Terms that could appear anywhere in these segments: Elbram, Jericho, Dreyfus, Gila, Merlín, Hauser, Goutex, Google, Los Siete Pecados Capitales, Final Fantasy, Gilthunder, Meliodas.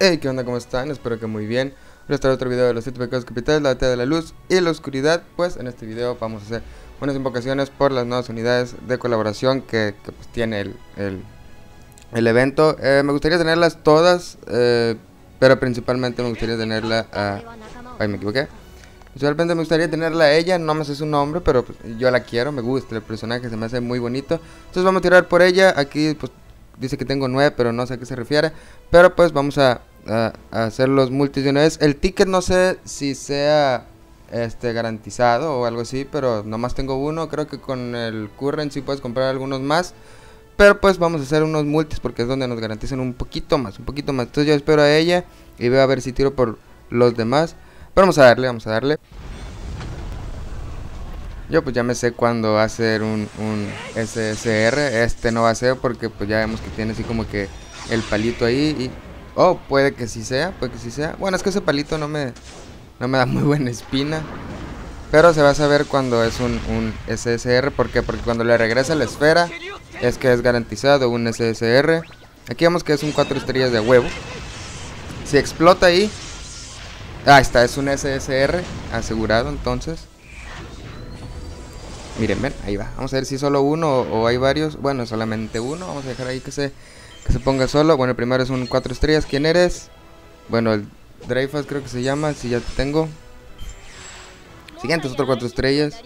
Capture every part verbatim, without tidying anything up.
Hey, ¿qué onda? ¿Cómo están? Espero que muy bien. Voy a estar otro video de los siete pecados capitales, la batalla de la luz y la oscuridad. Pues en este video vamos a hacer unas invocaciones por las nuevas unidades de colaboración que, que pues, tiene el, el, el evento. eh, Me gustaría tenerlas todas, eh, pero principalmente me gustaría tenerla a... Ay, me equivoqué. Principalmente me gustaría tenerla a ella, no me sé su nombre, pero pues, yo la quiero, me gusta, el personaje se me hace muy bonito. Entonces vamos a tirar por ella. Aquí pues dice que tengo nueve, pero no sé a qué se refiere. Pero pues vamos a, a, a hacer los multis de una vez. El ticket no sé si sea este garantizado o algo así, pero nomás tengo uno. Creo que con el currency puedes comprar algunos más, pero pues vamos a hacer unos multis porque es donde nos garantizan un poquito más, un poquito más. Entonces yo espero a ella y veo a ver si tiro por los demás. Pero vamos a darle, vamos a darle. Yo pues ya me sé cuándo va a ser un, un S S R. Este no va a ser porque pues ya vemos que tiene así como que el palito ahí y... Oh, puede que sí sea, puede que sí sea. Bueno, es que ese palito no me, no me da muy buena espina. Pero se va a saber cuando es un, un S S R. ¿Por qué? Porque cuando le regresa la esfera es que es garantizado un S S R. Aquí vemos que es un cuatro estrellas de huevo. Si explota ahí... Ah, está, es un S S R asegurado entonces. Miren, ven, ahí va. Vamos a ver si solo uno o, o hay varios. Bueno, solamente uno. Vamos a dejar ahí que se, que se ponga solo. Bueno, el primero es un cuatro estrellas. ¿Quién eres? Bueno, el Dreyfus creo que se llama. Si ya te tengo. Siguiente es otro cuatro estrellas.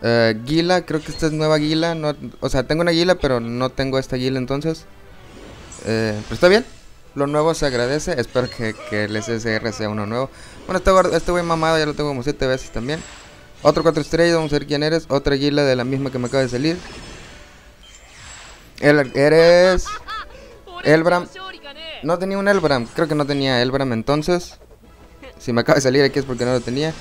Uh, Gila, creo que esta es nueva Gila. No, o sea, tengo una Gila, pero no tengo esta Gila entonces. Eh, pero está bien. Lo nuevo se agradece. Espero que, que el S S R sea uno nuevo. Bueno, este, este güey mamado ya lo tengo como siete veces también. Otro cuatro estrellas, vamos a ver quién eres. Otra Gila de la misma que me acaba de salir. El, eres... Elbram. No tenía un Elbram, creo que no tenía Elbram entonces. Si me acaba de salir aquí es porque no lo tenía.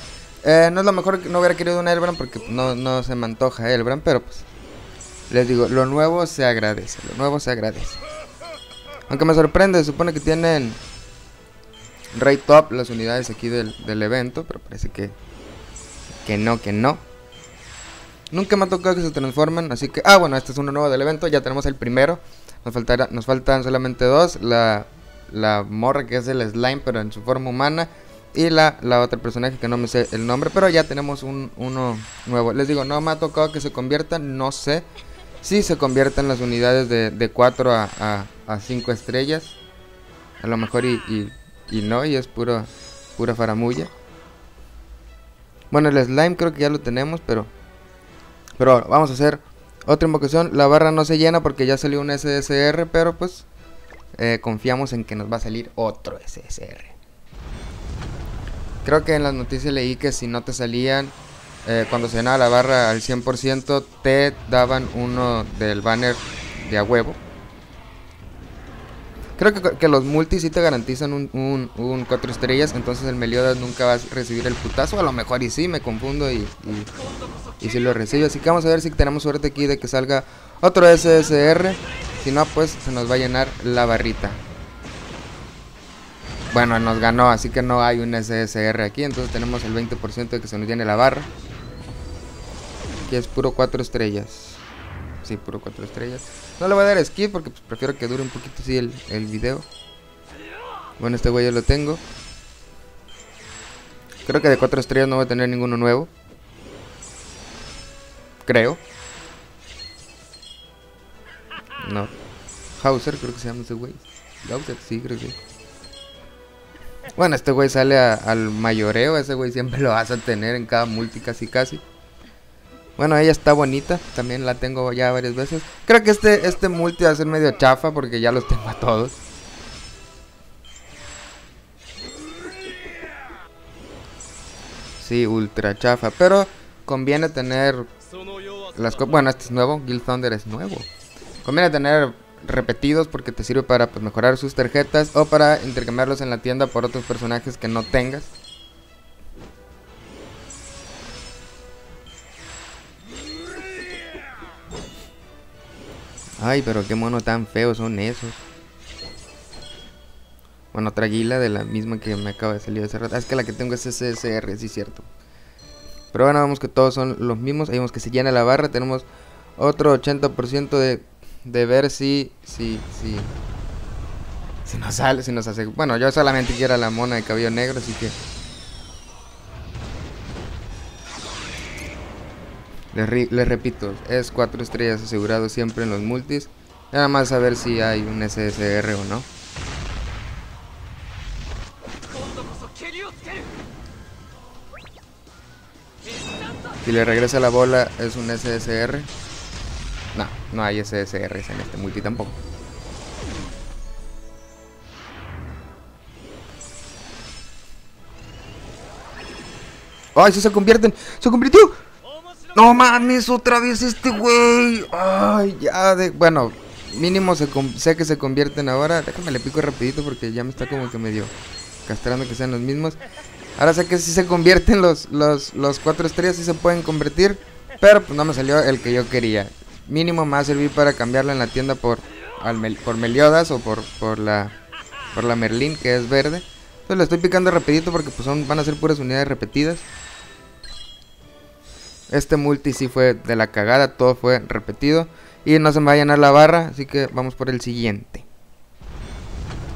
eh, No es lo mejor, no hubiera querido un Elbram porque no, no se me antoja Elbram. Pero pues, les digo, lo nuevo se agradece, lo nuevo se agradece. Aunque me sorprende, supone que tienen Rey Top las unidades aquí del, del evento, pero parece que... Que no, que no. Nunca me ha tocado que se transformen, así que... Ah, bueno, este es uno nuevo del evento, ya tenemos el primero. Nos, faltará, nos faltan solamente dos. La, la morra que es el slime, pero en su forma humana. Y la, la otra personaje que no me sé el nombre, pero ya tenemos un, uno nuevo. Les digo, no me ha tocado que se conviertan, no sé. Si sí se conviertan las unidades de, de cuatro a, a, a cinco estrellas. A lo mejor y, y, y no, y es puro, pura faramulla. Bueno, el slime creo que ya lo tenemos, pero... Pero vamos a hacer otra invocación. La barra no se llena porque ya salió un S S R, pero pues... Eh, confiamos en que nos va a salir otro S S R. Creo que en las noticias leí que si no te salían... Eh, cuando se llenaba la barra al cien por ciento, te daban uno del banner de a huevo. Creo que, que los multis sí te garantizan un, un, un cuatro estrellas, entonces el Meliodas nunca va a recibir el putazo. A lo mejor y sí, me confundo y, y, y sí lo recibe. Así que vamos a ver si tenemos suerte aquí de que salga otro S S R. Si no, pues se nos va a llenar la barrita. Bueno, nos ganó, así que no hay un S S R aquí. Entonces tenemos el veinte por ciento de que se nos llene la barra. Aquí es puro cuatro estrellas. Sí, puro cuatro estrellas. No le voy a dar skip porque pues, prefiero que dure un poquito así el, el video. Bueno, este güey yo lo tengo. Creo que de cuatro estrellas no voy a tener ninguno nuevo. Creo. No. Hauser creo que se llama ese güey. Goutex, sí, creo que sí. Bueno, este güey sale a, al mayoreo. Ese güey siempre lo vas a tener en cada multi casi casi. Bueno, ella está bonita. También la tengo ya varias veces. Creo que este, este multi va a ser medio chafa porque ya los tengo a todos. Sí, ultra chafa. Pero conviene tener las co Bueno, este es nuevo. Gilthunder es nuevo. Conviene tener... repetidos porque te sirve para pues, mejorar sus tarjetas o para intercambiarlos en la tienda por otros personajes que no tengas. Ay, pero qué monos tan feos son esos. Bueno, otra Gila de la misma que me acaba de salir hace rato. Ah, es que la que tengo es S S R, sí, cierto. Pero bueno, vemos que todos son los mismos. Ahí vemos que se llena la barra. Tenemos otro ochenta por ciento de... De ver si, si, si, Se nos sale, se nos hace. Bueno, yo solamente quiero a la mona de cabello negro, así que. Les, les repito, es cuatro estrellas asegurado siempre en los multis. Nada más a ver si hay un S S R o no. Si le regresa la bola, ¿es un S S R? No, no hay S S Rs en este multi tampoco. ¡Ay, sí se convierten! ¡Se convirtió! ¡No mames! ¡Otra vez este güey! ¡Ay, ya! De... Bueno, mínimo se com... sé que se convierten ahora. Déjame le pico rapidito porque ya me está como que medio castrando que sean los mismos. Ahora sé que si sí se convierten los, los, los cuatro estrellas, sí se pueden convertir. Pero pues no me salió el que yo quería. Mínimo me va a servir para cambiarlo en la tienda por, al Mel... por Meliodas o por, por, la... por la Merlín, que es verde. Entonces le estoy picando rapidito porque pues son... van a ser puras unidades repetidas. Este multi sí fue de la cagada, todo fue repetido. Y no se me va a llenar la barra, así que vamos por el siguiente.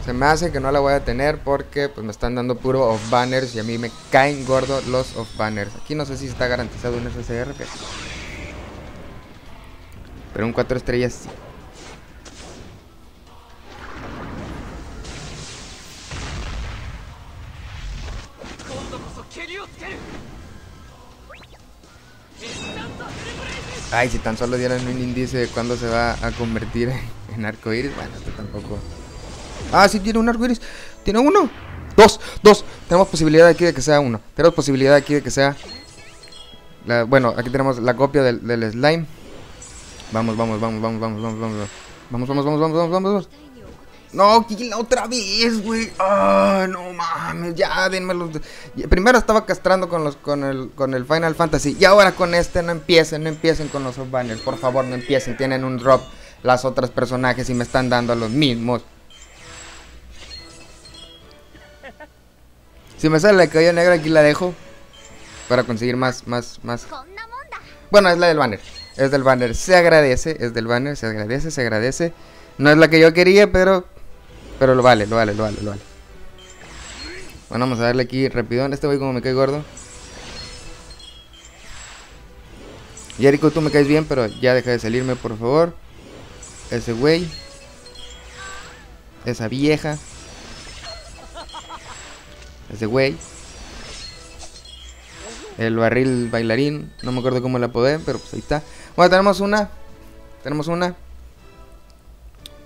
Se me hace que no la voy a tener porque pues me están dando puro off-banners y a mí me caen gordo los off-banners. Aquí no sé si está garantizado un S S R, pero, pero un cuatro estrellas sí. Ay, si tan solo dieran un índice de cuándo se va a convertir en arcoíris. Bueno, esto tampoco. Ah, sí tiene un arcoíris. Tiene uno. Dos, dos. Tenemos posibilidad aquí de que sea uno. Tenemos posibilidad aquí de que sea la... Bueno, aquí tenemos la copia del, del slime. Vamos, vamos, vamos, vamos, vamos, vamos, vamos. Vamos, vamos, vamos, vamos, vamos, vamos. No, Gila, otra vez, güey. Ah, no mames, ya denmelo. Primero estaba castrando con los con el con el Final Fantasy y ahora con este no empiecen, no empiecen con los off-banners, por favor, no empiecen, tienen un drop las otras personajes y me están dando a los mismos. Si me sale la cabello negra aquí la dejo para conseguir más más más. Bueno, es la del banner. Es del banner, se agradece, es del banner, se agradece, se agradece. No es la que yo quería, pero Pero lo vale, lo vale, lo vale, lo vale. Bueno, vamos a darle aquí rapidón. Este güey como me cae gordo. Jericho, tú me caes bien, pero ya deja de salirme, por favor. Ese güey. Esa vieja. Ese güey. El barril bailarín. No me acuerdo cómo la apodé, pero pues ahí está. Bueno, tenemos una. Tenemos una.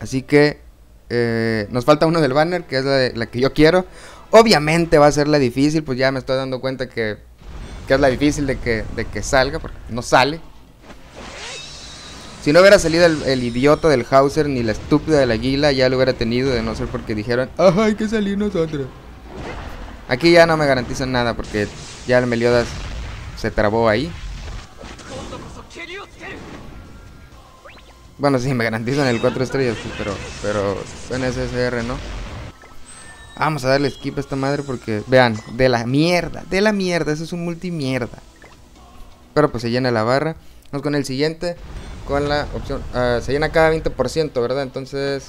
Así que... Eh, nos falta uno del banner, que es la, de, la que yo quiero. Obviamente va a ser la difícil, pues ya me estoy dando cuenta que, que es la difícil de que, de que salga, porque no sale. Si no hubiera salido el, el idiota del Hauser ni la estúpida de la Gila, ya lo hubiera tenido, de no ser porque dijeron, ajá, hay que salir nosotros. Aquí ya no me garantizan nada, porque ya el Meliodas se trabó ahí. Bueno, sí, me garantizan el cuatro estrellas, pero pero en S S R, ¿no? Vamos a darle skip a esta madre porque, vean, de la mierda, de la mierda, eso es un multimierda. Pero pues se llena la barra. Vamos con el siguiente, con la opción, uh, se llena cada veinte por ciento, ¿verdad? Entonces,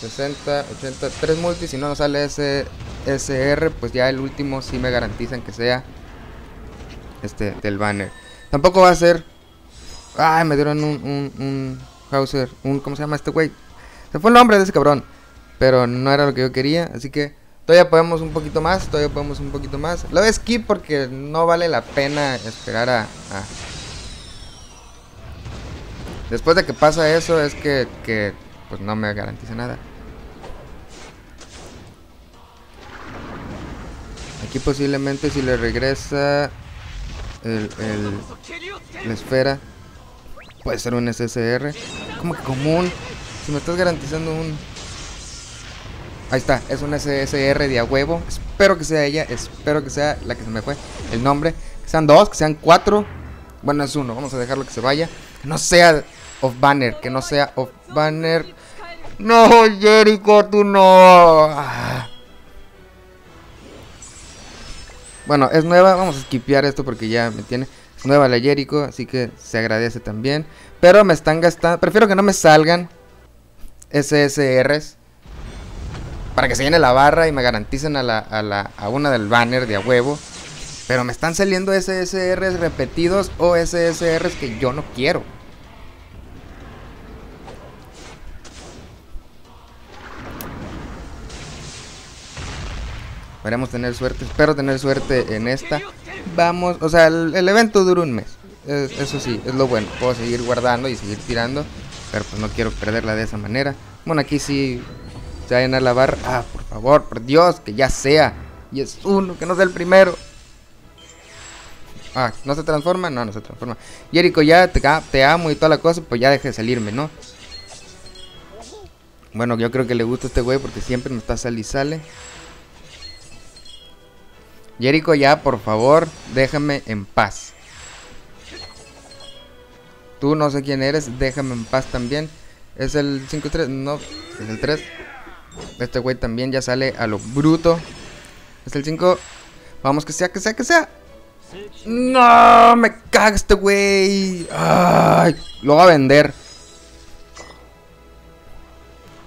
sesenta, ochenta, tres multis, si no nos sale ese S S R, pues ya el último sí me garantizan que sea este, del banner. Tampoco va a ser... Ay, me dieron un... un, un Hauser, un, ¿cómo se llama este güey? Se fue el nombre de ese cabrón, pero no era lo que yo quería, así que todavía podemos un poquito más, todavía podemos un poquito más. Lo voy a skip porque no vale la pena esperar a, a... Después de que pasa eso es que, que pues no me garantiza nada. Aquí posiblemente si le regresa el, el, la esfera puede ser un S S R. Como que común. Si me estás garantizando un... Ahí está. Es un S S R de a huevo. Espero que sea ella. Espero que sea la que se me fue el nombre. Que sean dos. Que sean cuatro. Bueno, es uno. Vamos a dejarlo que se vaya. Que no sea off-banner. Que no sea off-banner. No, Jericho, tú no. Ah. Bueno, es nueva. Vamos a skipear esto porque ya me tiene... Nueva la Jericho, así que se agradece también. Pero me están gastando. Prefiero que no me salgan S S Rs para que se llene la barra y me garanticen a, la, a, la, a una del banner de a huevo. Pero me están saliendo S S Rs repetidos o S S Rs que yo no quiero. Esperemos tener suerte, espero tener suerte en esta. Vamos, o sea, el, el evento duró un mes. Es, eso sí, es lo bueno. Puedo seguir guardando y seguir tirando, pero pues no quiero perderla de esa manera. Bueno, aquí sí se va a llenar la barra. Ah, por favor, por Dios, que ya sea. Y es uno, que no sea el primero. Ah, ¿no se transforma? No, no se transforma. Jericho, ya te, te amo y toda la cosa, pues ya deje de salirme, ¿no? Bueno, yo creo que le gusta a este güey porque siempre me está sal y sale. Jericho, ya, por favor, déjame en paz. Tú no sé quién eres, déjame en paz también. Es el cinco tres, no, es el tres. Este güey también ya sale a lo bruto. Es el cinco. Vamos, que sea, que sea, que sea. No, me caga este güey. Ay, lo va a vender.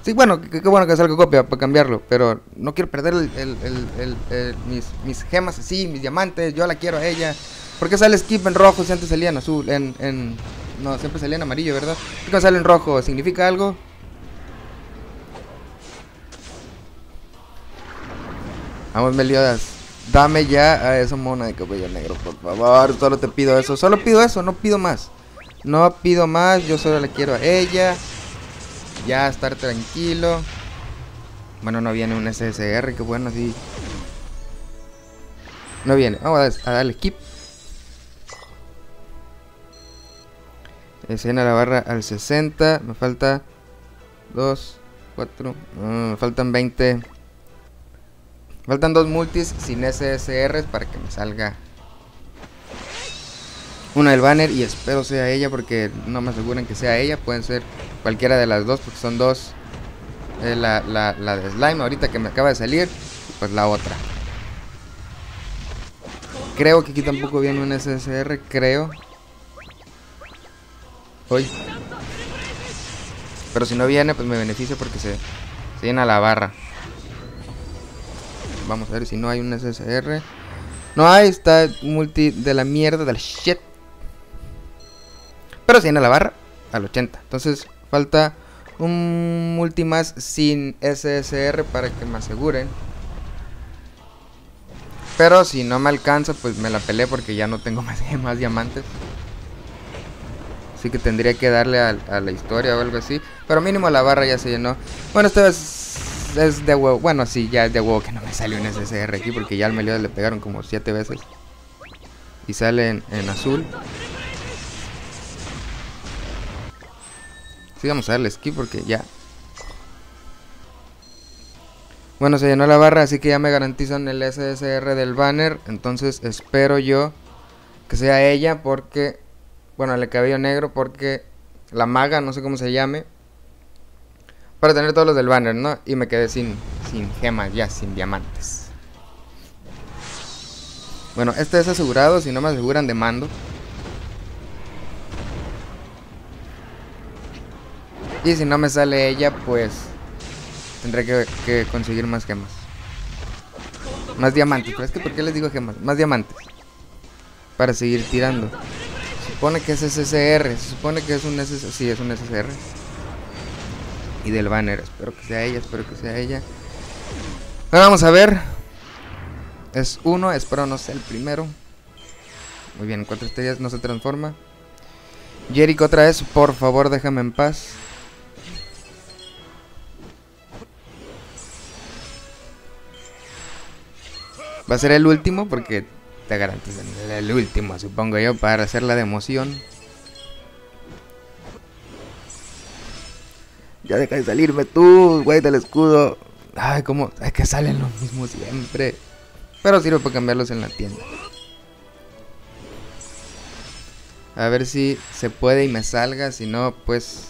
Sí, bueno, qué bueno que salga copia para cambiarlo, pero no quiero perder el, el, el, el, el, mis, mis gemas así, mis diamantes. Yo la quiero a ella. ¿Por qué sale skip en rojo si antes salía en azul? En, en, no, siempre salía en amarillo, ¿verdad? ¿Por qué sale en rojo? ¿Significa algo? Vamos, Meliodas, dame ya a esa mona de cabello negro, por favor. Solo te pido eso, solo pido eso, no pido más. No pido más, yo solo la quiero a ella. Ya estar tranquilo. Bueno, no viene un S S R, que bueno, sí. No viene, vamos a darle skip. Escena la barra al sesenta. Me falta dos, cuatro, me faltan veinte. Me faltan dos multis sin S S Rs para que me salga una del banner, y espero sea ella porque no me aseguran que sea ella. Pueden ser cualquiera de las dos porque son dos. eh, la, la, la de slime ahorita que me acaba de salir, pues la otra. Creo que aquí tampoco viene un S S R, creo. Hoy. Pero si no viene, pues me beneficio porque se, se llena la barra. Vamos a ver si no hay un S S R. No hay, está multi de la mierda, de la shit. Pero se llena la barra al ochenta. Entonces falta un multi más sin S S R para que me aseguren. Pero si no me alcanza, pues me la peleé porque ya no tengo más, más diamantes. Así que tendría que darle a, a la historia o algo así. Pero mínimo la barra ya se llenó. Bueno, esta vez es de huevo. Bueno, sí, ya es de huevo que no me salió un S S R aquí porque ya al Meliodas le pegaron como siete veces. Y sale en, en azul. Sí, vamos a darle skip porque ya. Bueno, se llenó la barra, así que ya me garantizan el S S R del banner. Entonces espero yo que sea ella porque... Bueno, el cabello negro porque... La maga, no sé cómo se llame. Para tener todos los del banner, ¿no? Y me quedé sin, sin gemas ya, sin diamantes. Bueno, este es asegurado. Si no me aseguran, demando. Y si no me sale ella, pues... Tendré que, que conseguir más gemas. Más diamantes. Pero es que ¿por qué les digo gemas? Más diamantes. Para seguir tirando. Se supone que es S S R. Se supone que es un S S R. Sí, es un S S R. Y del banner. Espero que sea ella. Espero que sea ella. Ahora vamos a ver. Es uno. Espero no sea el primero. Muy bien. Cuatro estrellas. No se transforma. Jericho otra vez. Por favor, déjame en paz. Va a ser el último porque te garantizan el último, supongo yo, para hacer la de emoción. Ya deja de salirme tú, güey del escudo. Ay, como es que salen los mismos siempre. Pero sirve para cambiarlos en la tienda. A ver si se puede y me salga. Si no, pues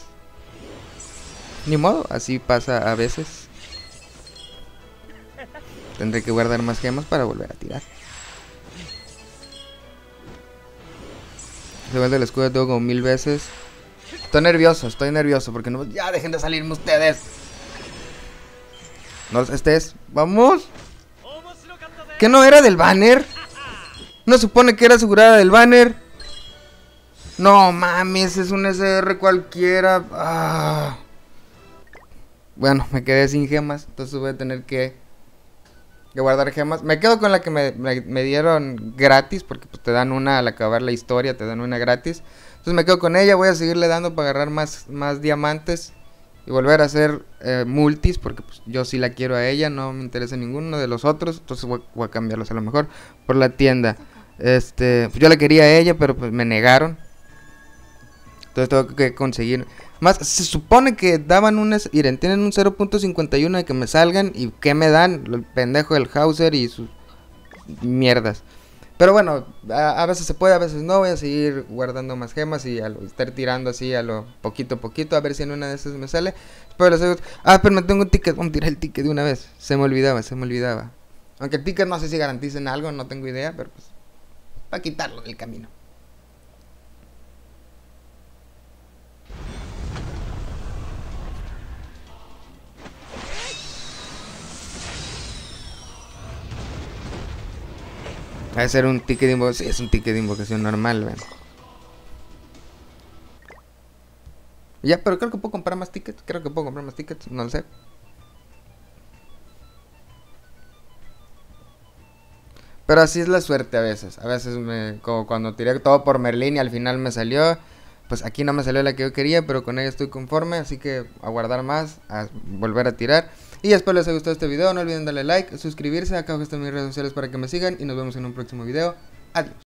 ni modo, así pasa a veces. Tendré que guardar más gemas para volver a tirar. Se vuelve el escudo todo como mil veces. Estoy nervioso, estoy nervioso porque no... Ya dejen de salirme ustedes. No los estés. Vamos. ¿Qué no era del banner? No supone que era asegurada del banner. No mames, es un S R cualquiera. Ah. Bueno, me quedé sin gemas. Entonces voy a tener que, que guardar gemas. Me quedo con la que me, me, me dieron gratis. Porque pues, te dan una al acabar la historia. Te dan una gratis. Entonces me quedo con ella. Voy a seguirle dando para agarrar más, más diamantes. Y volver a hacer eh, multis. Porque pues, yo sí la quiero a ella. No me interesa ninguno de los otros. Entonces voy, voy a cambiarlos a lo mejor por la tienda. Este, pues, yo la quería a ella. Pero pues me negaron. Entonces tengo que conseguir. Más, se supone que daban un... Miren, tienen un cero punto cincuenta y uno de que me salgan. ¿Y qué me dan? El pendejo del Hauser y sus mierdas. Pero bueno, a, a veces se puede, a veces no. Voy a seguir guardando más gemas y a lo, estar tirando así a lo poquito a poquito. A ver si en una de esas me sale. Pero los... Ah, pero me tengo un ticket. Vamos a tirar el ticket de una vez. Se me olvidaba, se me olvidaba. Aunque el ticket no sé si garanticen algo, no tengo idea. Pero pues, para quitarlo del camino. Va a ser un ticket de invocación. Sí, es un ticket de invocación normal, ven. Ya, pero creo que puedo comprar más tickets. Creo que puedo comprar más tickets, no lo sé. Pero así es la suerte a veces. A veces me, como cuando tiré todo por Merlín y al final me salió. Pues aquí no me salió la que yo quería, pero con ella estoy conforme. Así que a guardar más, a volver a tirar. Y espero les haya gustado este video, no olviden darle like, suscribirse, acá abajo están mis redes sociales para que me sigan y nos vemos en un próximo video. Adiós.